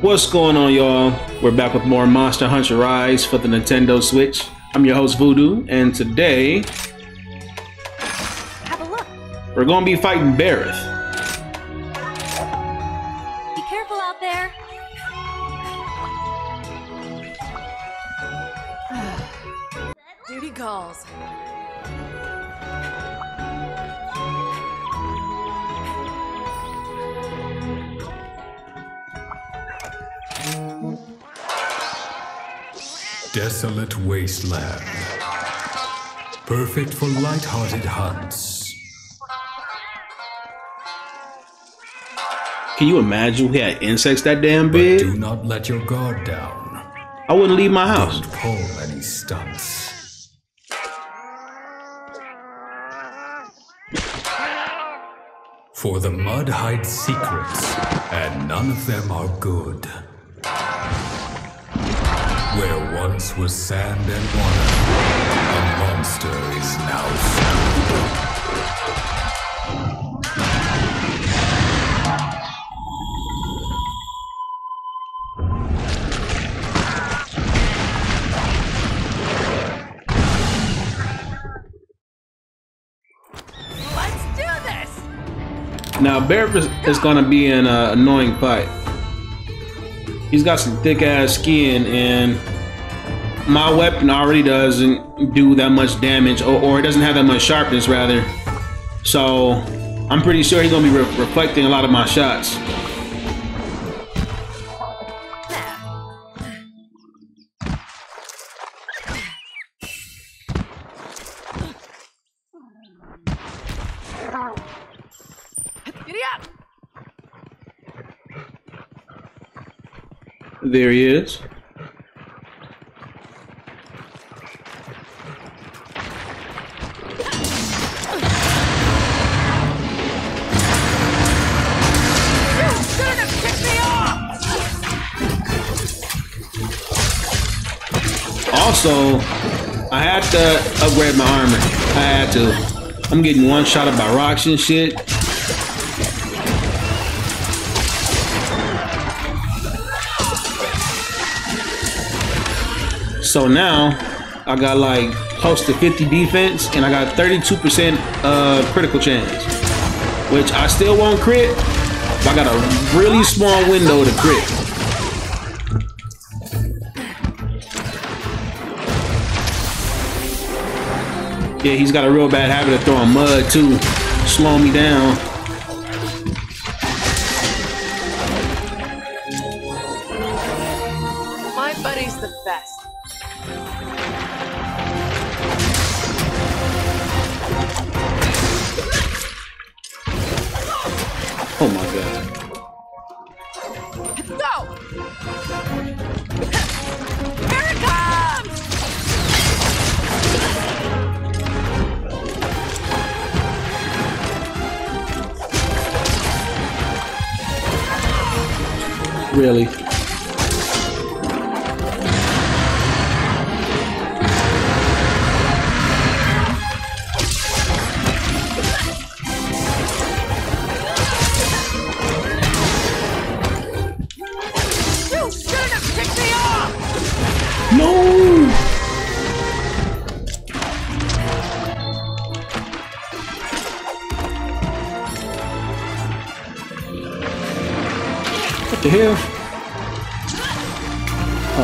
What's going on, y'all? We're back with more Monster Hunter Rise for the Nintendo Switch. I'm your host, Voodoo, and today we're gonna be fighting Barroth. Be careful out there. Duty calls. Desolate wasteland, perfect for light-hearted hunts. Can you imagine we had insects that damn big? But do not let your guard down. I wouldn't leave my house. Don't pull any stunts. For the mud hides secrets, and none of them are good. Where once was sand and water, a monster is now found. Let's do this! Now, Barroth is gonna be an annoying fight. He's got some thick-ass skin, and my weapon already doesn't do that much damage, or it doesn't have that much sharpness, rather. So I'm pretty sure he's gonna be reflecting a lot of my shots. There he is. Also, I had to upgrade my armor. I had to. I'm getting one shot at by rocks and shit. So now I got like close to 50 defense and I got 32% critical chance, which I still won't crit, but I got a really small window to crit. Yeah, he's got a real bad habit of throwing mud too, slowing me down. My buddy's the best. Oh my god. Go! Here it comes! Really? What the hell? Oh.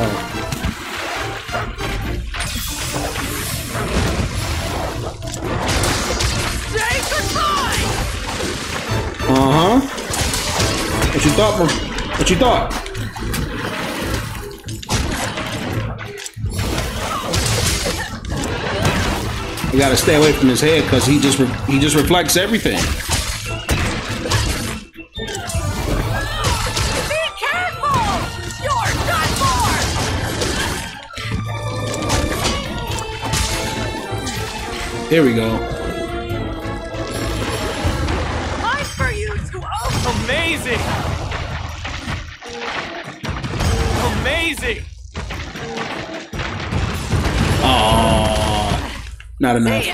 What you thought, bro? What you thought? You gotta stay away from his head because he just reflects everything. Here we go. Life for you to open. Amazing! Amazing! Oh, not enough.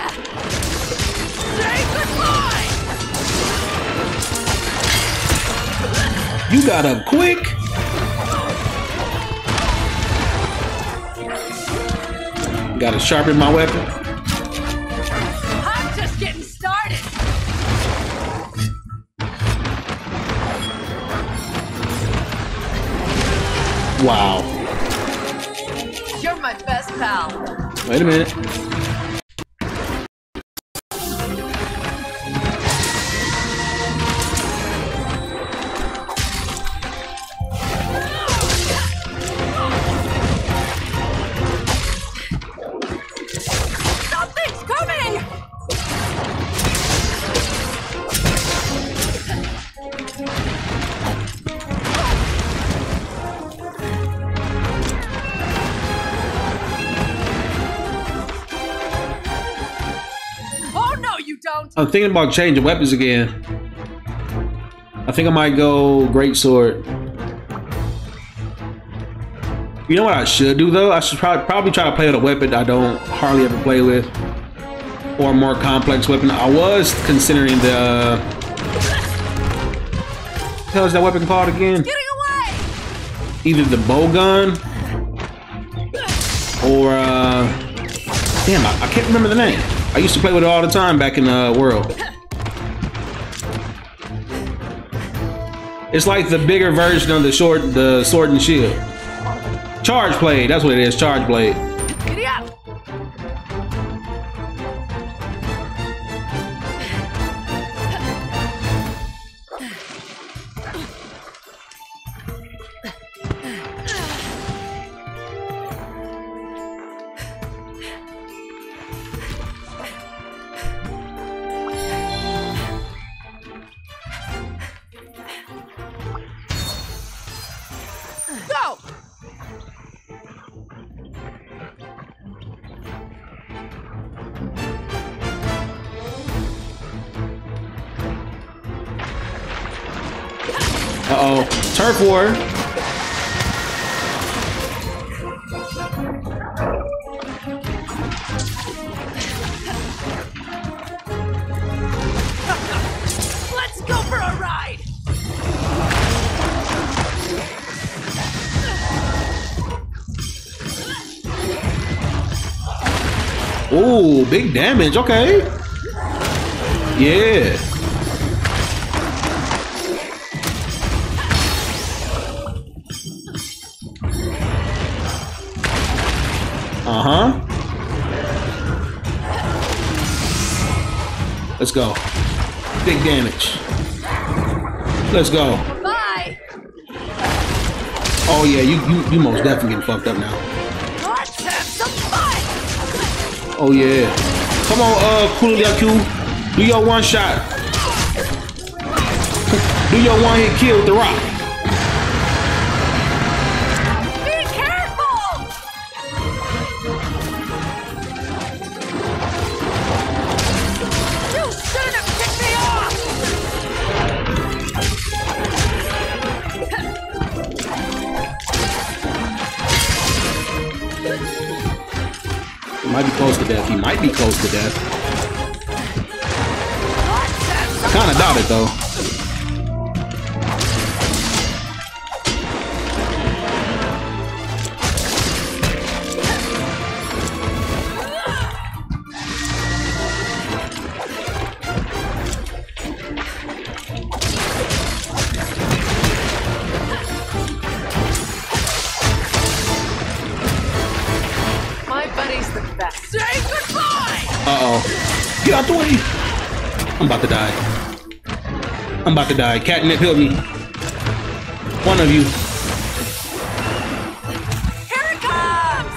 You got up quick. Gotta sharpen my weapon. I'm just getting started. Wow. You're my best pal. Wait a minute. I'm thinking about changing weapons again. I think I might go greatsword. You know what I should do though? I should probably try to play with a weapon I don't hardly ever play with, or a more complex weapon. I was considering the what the hell is that weapon called again? Getting away. Either the bow gun or damn, I can't remember the name. I used to play with it all the time back in the world. It's like the bigger version of the sword and shield. Charge blade, that's what it is, charge blade. Giddy up. Turf war. Let's go for a ride. Ooh, big damage. Okay. Yeah. Let's go. Big damage. Let's go. Bye. Oh yeah, you most definitely getting fucked up now. Let's have some fun. Oh yeah. Come on, Kululyaku. Do your one shot. Do your one hit kill with the rock. Be careful. Might be close to death. He might be close to death. I kind of doubt it though. Get out the way! I'm about to die. I'm about to die. Catnip, help me. One of you. Here it comes!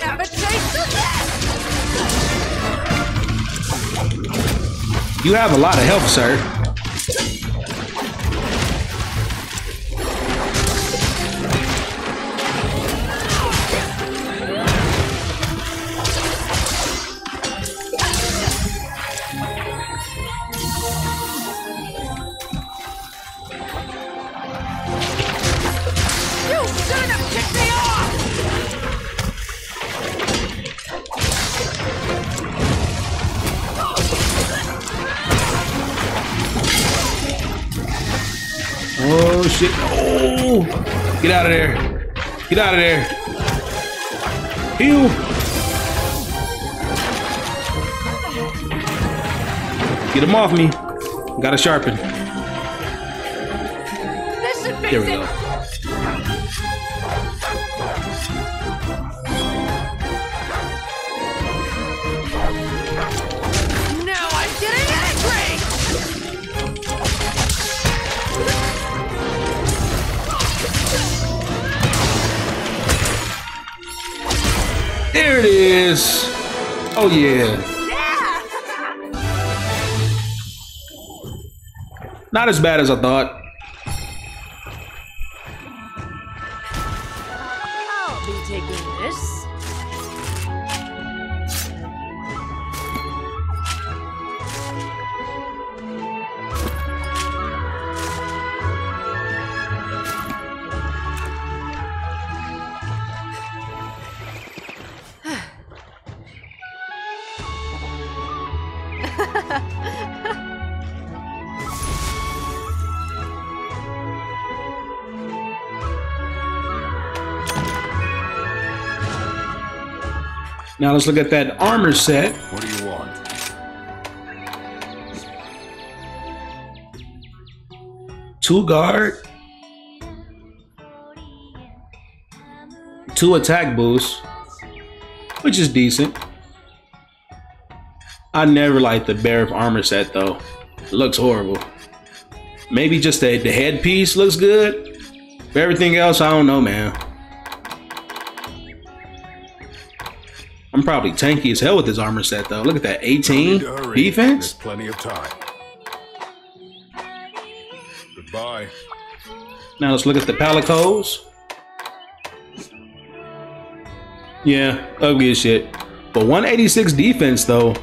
Have a taste of that! You have a lot of health, sir. Oh, shit. Oh! Get out of there. Get out of there. Heal. Get him off me. Gotta sharpen. There we go. There it is. Oh yeah. Not as bad as I thought. I'll be taking now let's look at that armor set. What do you want? Two guard, two attack boost, which is decent. I never liked the Barroth armor set though. It looks horrible. Maybe just the headpiece looks good. For everything else, I don't know, man. I'm probably tanky as hell with this armor set though. Look at that, 18 defense. There's plenty of time. Goodbye. Now let's look at the Palicos. Yeah, ugly as shit. But 186 defense though,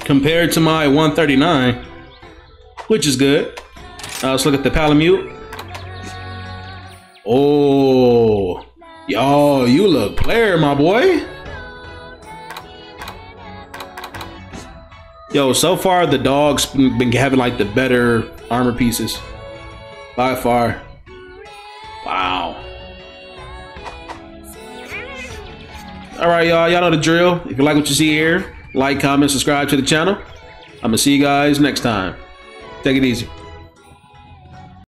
compared to my 139, which is good. Let's look at the Palamute. Oh, yo, you look player, my boy. Yo, so far the dog's been having like the better armor pieces by far. Wow. All right, y'all. Y'all know the drill. If you like what you see here, like, comment, subscribe to the channel. I'm gonna see you guys next time. Take it easy.